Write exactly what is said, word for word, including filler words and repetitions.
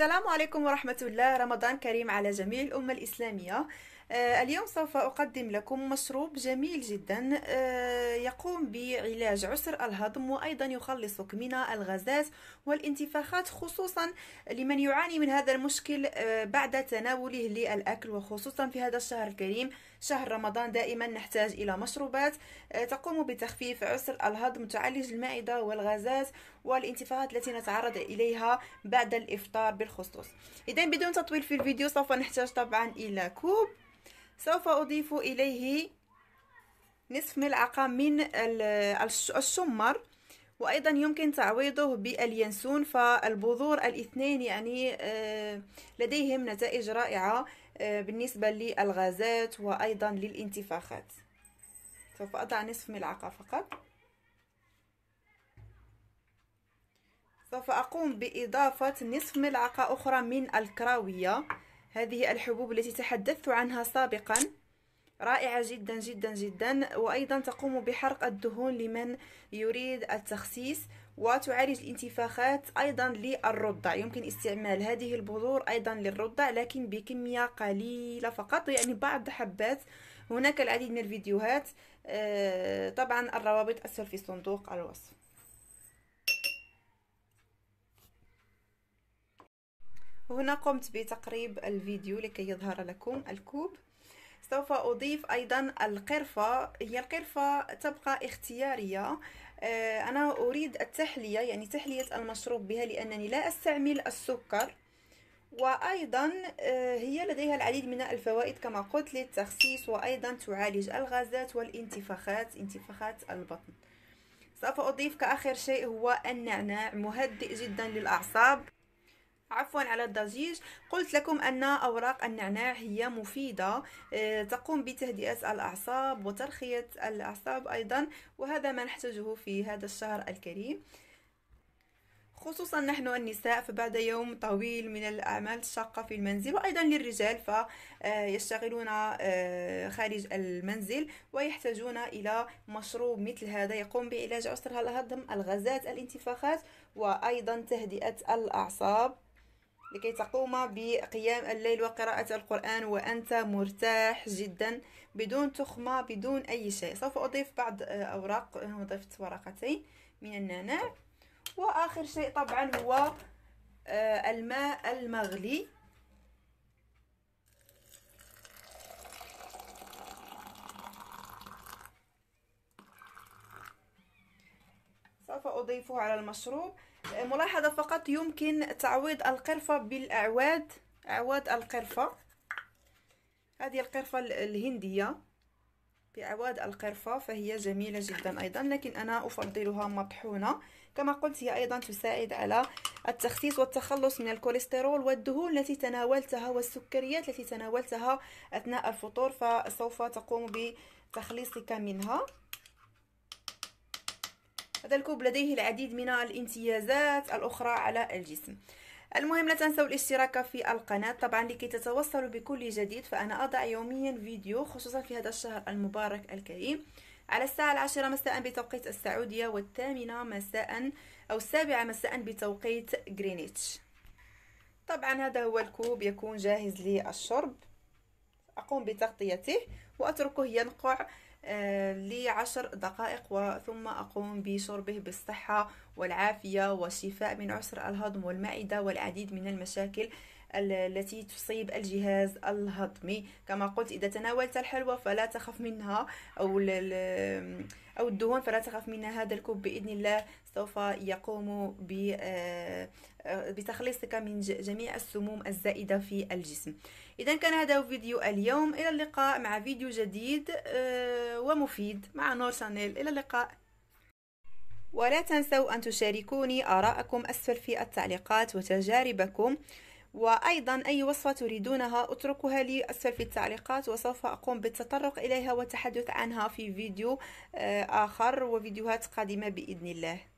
السلام عليكم ورحمة الله. رمضان كريم على جميع الأمة الإسلامية. آه اليوم سوف أقدم لكم مشروب جميل جدا آه يقوم بعلاج عسر الهضم وأيضا يخلصك من الغازات والانتفاخات، خصوصا لمن يعاني من هذا المشكل آه بعد تناوله للأكل، وخصوصا في هذا الشهر الكريم شهر رمضان. دائما نحتاج إلى مشروبات آه تقوم بتخفيف عسر الهضم، تعالج المعدة والغازات والانتفاخات التي نتعرض إليها بعد الإفطار بالخصوص. إذن بدون تطويل في الفيديو، سوف نحتاج طبعا إلى كوب سوف أضيف إليه نصف ملعقة من الشمر، وأيضا يمكن تعويضه باليانسون، فالبذور الاثنين يعني لديهم نتائج رائعة بالنسبة للغازات وأيضا للانتفاخات. سوف أضع نصف ملعقة فقط. سوف أقوم بإضافة نصف ملعقة أخرى من الكراوية، هذه الحبوب التي تحدثت عنها سابقا، رائعة جدا جدا جدا، وأيضا تقوم بحرق الدهون لمن يريد التخسيس، وتعالج الانتفاخات أيضا للرضع. يمكن استعمال هذه البذور أيضا للرضع لكن بكمية قليلة فقط، يعني بعض حبات. هناك العديد من الفيديوهات، طبعا الروابط أسفل في صندوق الوصف. هنا قمت بتقريب الفيديو لكي يظهر لكم الكوب. سوف أضيف أيضا القرفة، هي القرفة تبقى اختيارية، أنا أريد التحلية، يعني تحلية المشروب بها، لأنني لا أستعمل السكر، وأيضا هي لديها العديد من الفوائد كما قلت للتخسيس، وأيضا تعالج الغازات والانتفاخات، انتفاخات البطن. سوف أضيف كآخر شيء هو النعناع، مهدئ جدا للأعصاب، عفوا على الضجيج. قلت لكم أن أوراق النعناع هي مفيدة، تقوم بتهدئة الأعصاب وترخية الأعصاب أيضا، وهذا ما نحتاجه في هذا الشهر الكريم، خصوصا نحن النساء، فبعد يوم طويل من الأعمال الشاقة في المنزل، وأيضا للرجال فيشتغلون خارج المنزل ويحتاجون إلى مشروب مثل هذا يقوم بعلاج عسر الهضم، الغازات، الانتفاخات، وأيضا تهدئة الأعصاب لكي تقوم بقيام الليل وقراءة القرآن وأنت مرتاح جدا، بدون تخمة، بدون أي شيء. سوف أضيف بعض أوراق، ضفت ورقتين من النعناع. وآخر شيء طبعا هو الماء المغلي، سوف أضيفه على المشروب. ملاحظة فقط، يمكن تعويض القرفة بالأعواد، أعواد القرفة، هذه القرفة الهندية، بأعواد القرفة، فهي جميلة جدا أيضا، لكن أنا أفضلها مطحونة. كما قلت هي أيضا تساعد على التخسيس والتخلص من الكوليسترول والدهون التي تناولتها والسكريات التي تناولتها أثناء الفطور، فسوف تقوم بتخليصك منها. هذا الكوب لديه العديد من الامتيازات الأخرى على الجسم. المهم لا تنسوا الاشتراك في القناة طبعا لكي تتوصلوا بكل جديد، فأنا أضع يوميا فيديو خصوصا في هذا الشهر المبارك الكريم، على الساعة العاشرة مساء بتوقيت السعودية، والثامنة مساء أو السابعة مساء بتوقيت غرينتش. طبعا هذا هو الكوب، يكون جاهز للشرب. أقوم بتغطيته وأتركه ينقع لعشر دقائق، وثم أقوم بشربه بالصحة والعافية والشفاء من عسر الهضم والمعدة والعديد من المشاكل التي تصيب الجهاز الهضمي. كما قلت، إذا تناولت الحلوى فلا تخف منها، أو أو الدهون فلا تخف منها. هذا الكوب بإذن الله سوف يقوم بتخليصك من جميع السموم الزائدة في الجسم. إذا كان هذا فيديو اليوم، إلى اللقاء مع فيديو جديد ومفيد مع نور شانيل. إلى اللقاء، ولا تنسوا أن تشاركوني آراءكم أسفل في التعليقات وتجاربكم، وأيضا أي وصفة تريدونها اتركوها لي أسفل في التعليقات، وسوف أقوم بالتطرق إليها والتحدث عنها في فيديو آخر وفيديوهات قادمة بإذن الله.